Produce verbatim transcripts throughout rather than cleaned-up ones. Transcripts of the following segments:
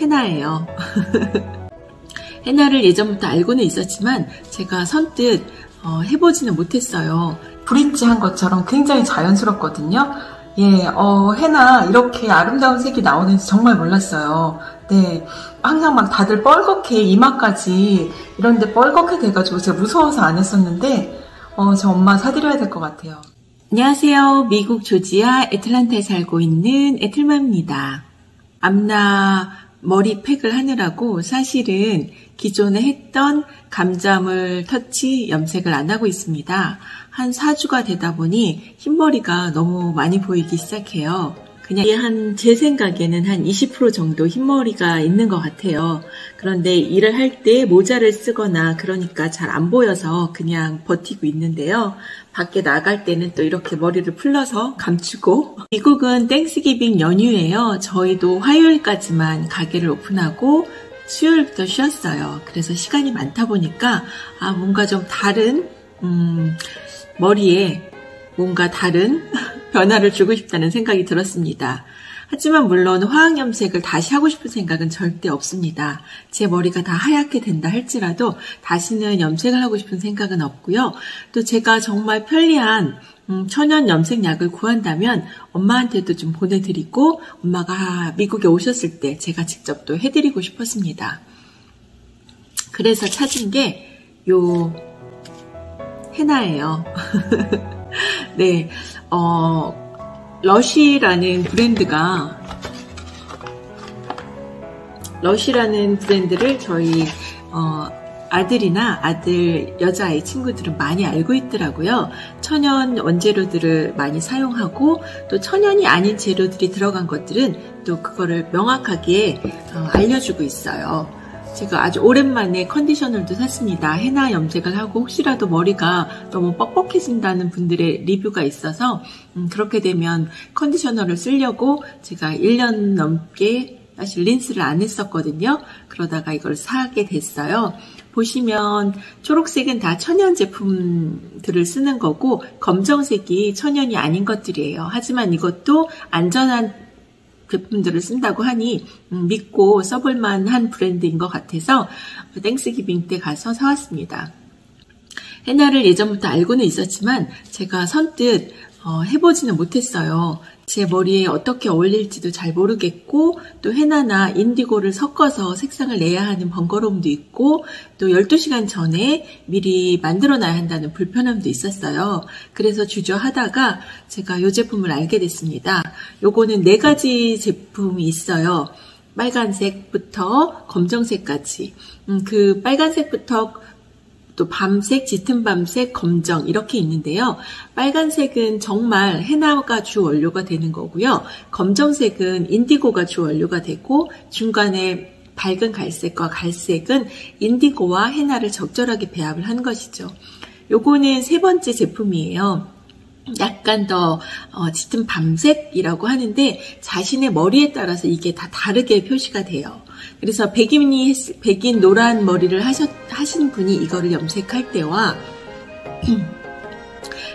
헤나예요. 헤나를 예전부터 알고는 있었지만 제가 선뜻 어, 해보지는 못했어요. 브릿지한 것처럼 굉장히 자연스럽거든요. 예, 어, 헤나 이렇게 아름다운 색이 나오는지 정말 몰랐어요. 네, 항상 막 다들 뻘겋게 이마까지 이런데 뻘겋게 돼가지고 제가 무서워서 안 했었는데 어, 저 엄마 사드려야 될 것 같아요. 안녕하세요. 미국 조지아 애틀란타에 살고 있는 애틀맘입니다. 암라 머리 팩을 하느라고 사실은 기존에 했던 감자물 터치 염색을 안 하고 있습니다. 한 사 주가 되다 보니 흰머리가 너무 많이 보이기 시작해요. 그냥 한 제 생각에는 한 이십 퍼센트 정도 흰머리가 있는 것 같아요. 그런데 일을 할 때 모자를 쓰거나 그러니까 잘 안 보여서 그냥 버티고 있는데요. 밖에 나갈 때는 또 이렇게 머리를 풀러서 감추고. 미국은 땡스기빙 연휴예요. 저희도 화요일까지만 가게를 오픈하고 수요일부터 쉬었어요. 그래서 시간이 많다 보니까 아 뭔가 좀 다른 음, 머리에 뭔가 다른 변화를 주고 싶다는 생각이 들었습니다. 하지만 물론 화학염색을 다시 하고 싶은 생각은 절대 없습니다. 제 머리가 다 하얗게 된다 할지라도 다시는 염색을 하고 싶은 생각은 없고요. 또 제가 정말 편리한 음, 천연 염색약을 구한다면 엄마한테도 좀 보내드리고 엄마가 미국에 오셨을 때 제가 직접 또 해드리고 싶었습니다. 그래서 찾은 게 요 헤나예요. 네, 어... 러쉬라는 브랜드가 러쉬라는 브랜드를 저희 어, 아들이나 아들 여자아이 친구들은 많이 알고 있더라고요. 천연 원재료들을 많이 사용하고 또 천연이 아닌 재료들이 들어간 것들은 또 그거를 명확하게 어, 알려주고 있어요. 제가 아주 오랜만에 컨디셔너도 샀습니다. 헤나 염색을 하고 혹시라도 머리가 너무 뻑뻑해진다는 분들의 리뷰가 있어서 음, 그렇게 되면 컨디셔너를 쓰려고 제가 일 년 넘게 사실 린스를 안 했었거든요. 그러다가 이걸 사게 됐어요. 보시면 초록색은 다 천연 제품들을 쓰는 거고 검정색이 천연이 아닌 것들이에요. 하지만 이것도 안전한 제품들을 쓴다고 하니 믿고 써볼만한 브랜드인 것 같아서 땡스기빙 때 가서 사왔습니다. 헤나를 예전부터 알고는 있었지만 제가 선뜻 어, 해보지는 못했어요. 제 머리에 어떻게 어울릴지도 잘 모르겠고 또 헤나나 인디고를 섞어서 색상을 내야 하는 번거로움도 있고 또 열두 시간 전에 미리 만들어놔야 한다는 불편함도 있었어요. 그래서 주저하다가 제가 이 제품을 알게 됐습니다. 요거는 네 가지 제품이 있어요. 빨간색부터 검정색까지. 음, 그 빨간색부터 또 밤색, 짙은 밤색, 검정 이렇게 있는데요. 빨간색은 정말 헤나가 주 원료가 되는 거고요. 검정색은 인디고가 주 원료가 되고 중간에 밝은 갈색과 갈색은 인디고와 헤나를 적절하게 배합을 한 것이죠. 요거는 세 번째 제품이에요. 약간 더 짙은 밤색이라고 하는데 자신의 머리에 따라서 이게 다 다르게 표시가 돼요. 그래서 백인이 백인 노란 머리를 하셨, 하신 분이 이거를 염색할 때와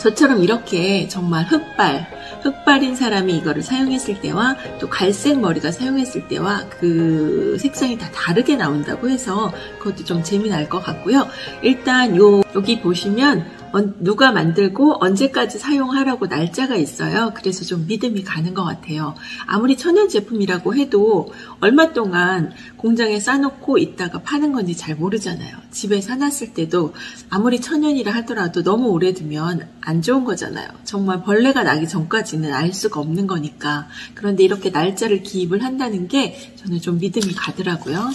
저처럼 이렇게 정말 흑발 흑발인 사람이 이거를 사용했을 때와 또 갈색 머리가 사용했을 때와 그 색상이 다 다르게 나온다고 해서 그것도 좀 재미날 것 같고요. 일단 요 여기 보시면 누가 만들고 언제까지 사용하라고 날짜가 있어요. 그래서 좀 믿음이 가는 것 같아요. 아무리 천연 제품이라고 해도 얼마 동안 공장에 싸놓고 있다가 파는 건지 잘 모르잖아요. 집에 사놨을 때도 아무리 천연이라 하더라도 너무 오래 두면 안 좋은 거잖아요. 정말 벌레가 나기 전까지는 알 수가 없는 거니까. 그런데 이렇게 날짜를 기입을 한다는 게 저는 좀 믿음이 가더라고요.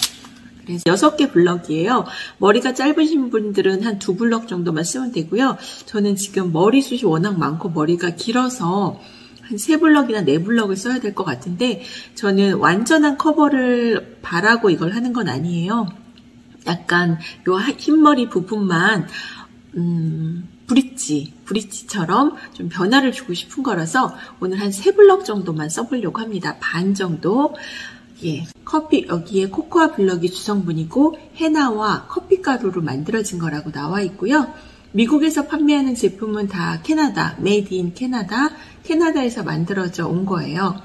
그래서 여섯 개 블럭이에요. 머리가 짧으신 분들은 한 두 블럭 정도만 쓰면 되고요. 저는 지금 머리숱이 워낙 많고 머리가 길어서 한 세 블럭이나 네 블럭을 써야 될 것 같은데 저는 완전한 커버를 바라고 이걸 하는 건 아니에요. 약간 요 흰머리 부분만 음... 브릿지, 브릿지처럼 좀 변화를 주고 싶은 거라서 오늘 한 세 블럭 정도만 써보려고 합니다. 반 정도. 예, 커피 여기에 코코아 블럭이 주성분이고 헤나와 커피 가루로 만들어진 거라고 나와 있고요. 미국에서 판매하는 제품은 다 캐나다, 메이드 인 캐나다, 캐나다에서 만들어져 온 거예요.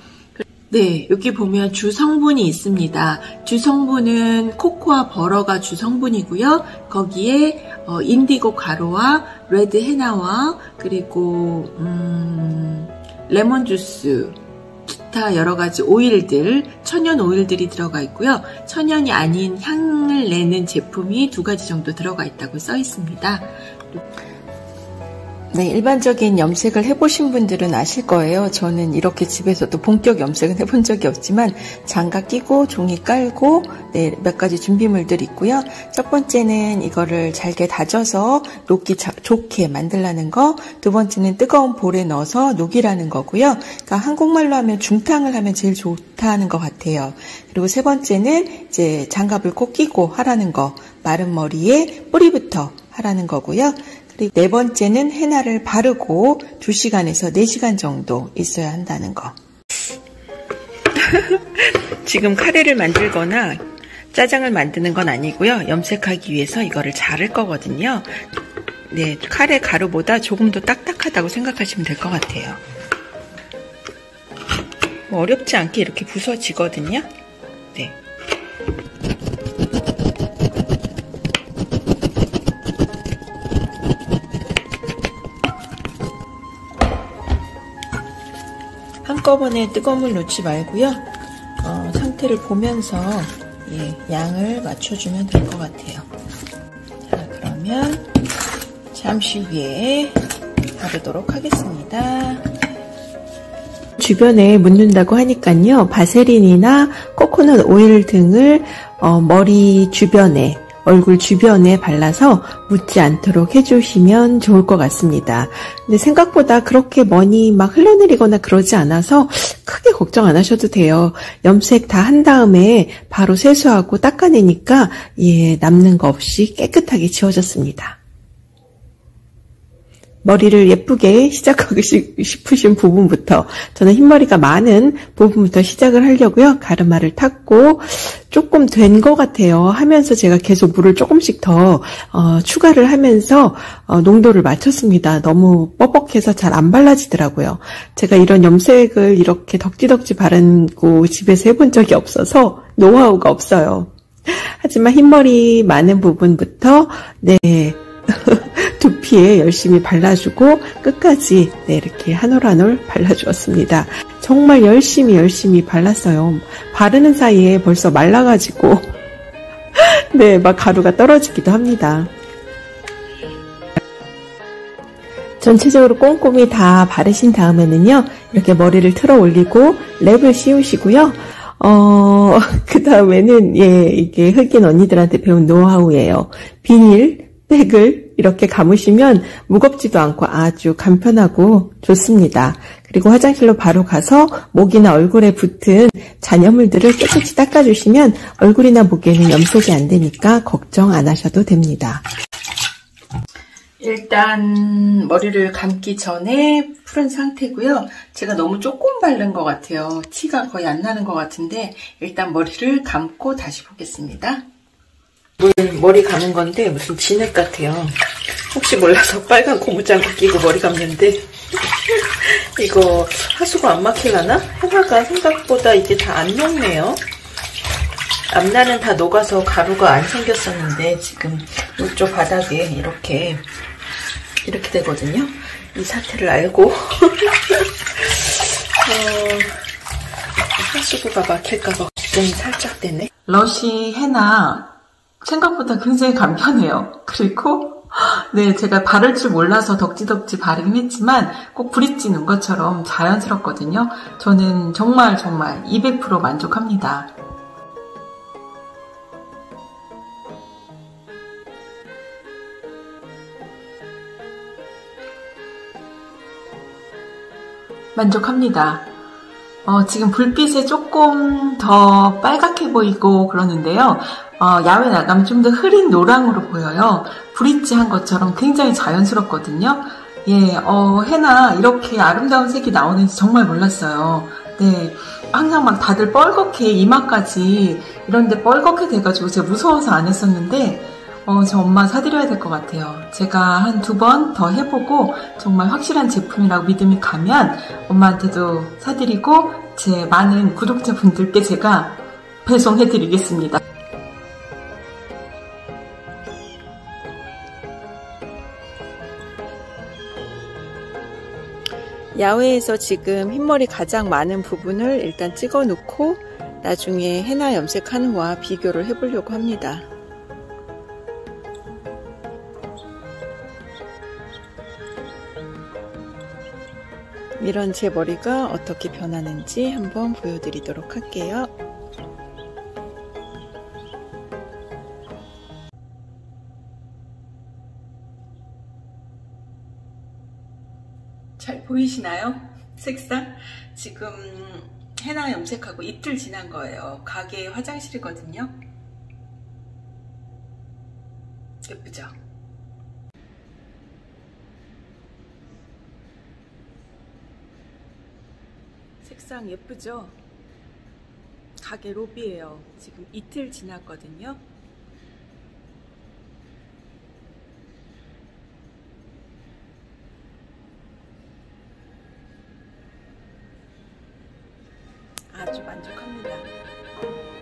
네, 여기 보면 주 성분이 있습니다. 주 성분은 코코아 버러가 주 성분이고요. 거기에 어, 인디고 가루와 레드 헤나와 그리고 음, 레몬 주스, 기타 여러 가지 오일들, 천연 오일들이 들어가 있고요. 천연이 아닌 향을 내는 제품이 두 가지 정도 들어가 있다고 써 있습니다. 네, 일반적인 염색을 해보신 분들은 아실 거예요. 저는 이렇게 집에서도 본격 염색은 해본 적이 없지만 장갑 끼고 종이 깔고 네, 몇 가지 준비물들이 있고요. 첫 번째는 이거를 잘게 다져서 녹기 자, 좋게 만들라는 거, 두 번째는 뜨거운 볼에 넣어서 녹이라는 거고요. 그러니까 한국말로 하면 중탕을 하면 제일 좋다는 것 같아요. 그리고 세 번째는 이제 장갑을 꼭 끼고 하라는 거, 마른 머리에 뿌리부터 하라는 거고요. 네 번째는 헤나를 바르고 두 시간에서 네 시간 정도 있어야 한다는 거. 지금 카레를 만들거나 짜장을 만드는 건 아니고요. 염색하기 위해서 이거를 자를 거거든요. 네, 카레 가루보다 조금 더 딱딱하다고 생각하시면 될 것 같아요. 뭐 어렵지 않게 이렇게 부서지거든요. 네. 한꺼번에 뜨거운 물 넣지 말고요. 어, 상태를 보면서 예, 양을 맞춰주면 될 것 같아요. 자, 그러면 잠시 후에 바르도록 하겠습니다. 주변에 묻는다고 하니까요. 바세린이나 코코넛 오일 등을 어, 머리 주변에, 얼굴 주변에 발라서 묻지 않도록 해주시면 좋을 것 같습니다. 근데 생각보다 그렇게 머니 막 흘러내리거나 그러지 않아서 크게 걱정 안 하셔도 돼요. 염색 다 한 다음에 바로 세수하고 닦아내니까 예, 남는 거 없이 깨끗하게 지워졌습니다. 머리를 예쁘게 시작하고 싶으신 부분부터, 저는 흰머리가 많은 부분부터 시작을 하려고요. 가르마를 탔고 조금 된 것 같아요. 하면서 제가 계속 물을 조금씩 더 어, 추가를 하면서 어, 농도를 맞췄습니다. 너무 뻑뻑해서 잘 안 발라지더라고요. 제가 이런 염색을 이렇게 덕지덕지 바르고 집에서 해본 적이 없어서 노하우가 없어요. 하지만 흰머리 많은 부분부터 네 두피에 열심히 발라주고 끝까지 네, 이렇게 한 올 한 올 발라주었습니다. 정말 열심히 열심히 발랐어요. 바르는 사이에 벌써 말라가지고 네, 막 가루가 떨어지기도 합니다. 전체적으로 꼼꼼히 다 바르신 다음에는요, 이렇게 머리를 틀어 올리고 랩을 씌우시고요. 어, 그 다음에는 예, 이게 흑인 언니들한테 배운 노하우예요. 비닐 백을 이렇게 감으시면 무겁지도 않고 아주 간편하고 좋습니다. 그리고 화장실로 바로 가서 목이나 얼굴에 붙은 잔여물들을 깨끗이 닦아주시면 얼굴이나 목에는 염색이 안 되니까 걱정 안 하셔도 됩니다. 일단 머리를 감기 전에 푸른 상태고요. 제가 너무 조금 바른 것 같아요. 티가 거의 안 나는 것 같은데 일단 머리를 감고 다시 보겠습니다. 물, 머리 감은 건데 무슨 진액 같아요. 혹시 몰라서 빨간 고무장갑 끼고 머리 감는데 이거 하수구 안 막히려나? 헤나가 생각보다 이게 다 안 녹네요. 앞날은 다 녹아서 가루가 안 생겼었는데 지금 이쪽 바닥에 이렇게 이렇게 되거든요. 이 사태를 알고 어, 하수구가 막힐까봐 걱정이 살짝 되네. 러쉬 헤나 생각보다 굉장히 간편해요. 그리고 네, 제가 바를 줄 몰라서 덕지덕지 바르긴 했지만 꼭 브릿지 넣은 것처럼 자연스럽거든요. 저는 정말 정말 이백 퍼센트 만족합니다. 만족합니다. 어, 지금 불빛에 조금 더 빨갛게 보이고 그러는데요. 어, 야외 나가면 좀 더 흐린 노랑으로 보여요. 브릿지 한 것처럼 굉장히 자연스럽거든요. 예, 어, 헤나 이렇게 아름다운 색이 나오는지 정말 몰랐어요. 네, 항상 막 다들 뻘겋게 이마까지 이런데 뻘겋게 돼가지고 제가 무서워서 안 했었는데 어, 저 엄마 사드려야 될 것 같아요. 제가 한 두 번 더 해보고 정말 확실한 제품이라고 믿음이 가면 엄마한테도 사드리고 제 많은 구독자분들께 제가 배송해드리겠습니다. 야외에서 지금 흰머리 가장 많은 부분을 일단 찍어 놓고 나중에 헤나 염색하는 거와 비교를 해보려고 합니다. 이런 제 머리가 어떻게 변하는지 한번 보여드리도록 할게요. 잘 보이시나요? 색상? 지금 헤나 염색하고 이틀 지난 거예요. 가게 화장실이거든요. 예쁘죠? 색상 예쁘죠? 가게 로비예요. 지금 이틀 지났거든요. 아주 만족합니다.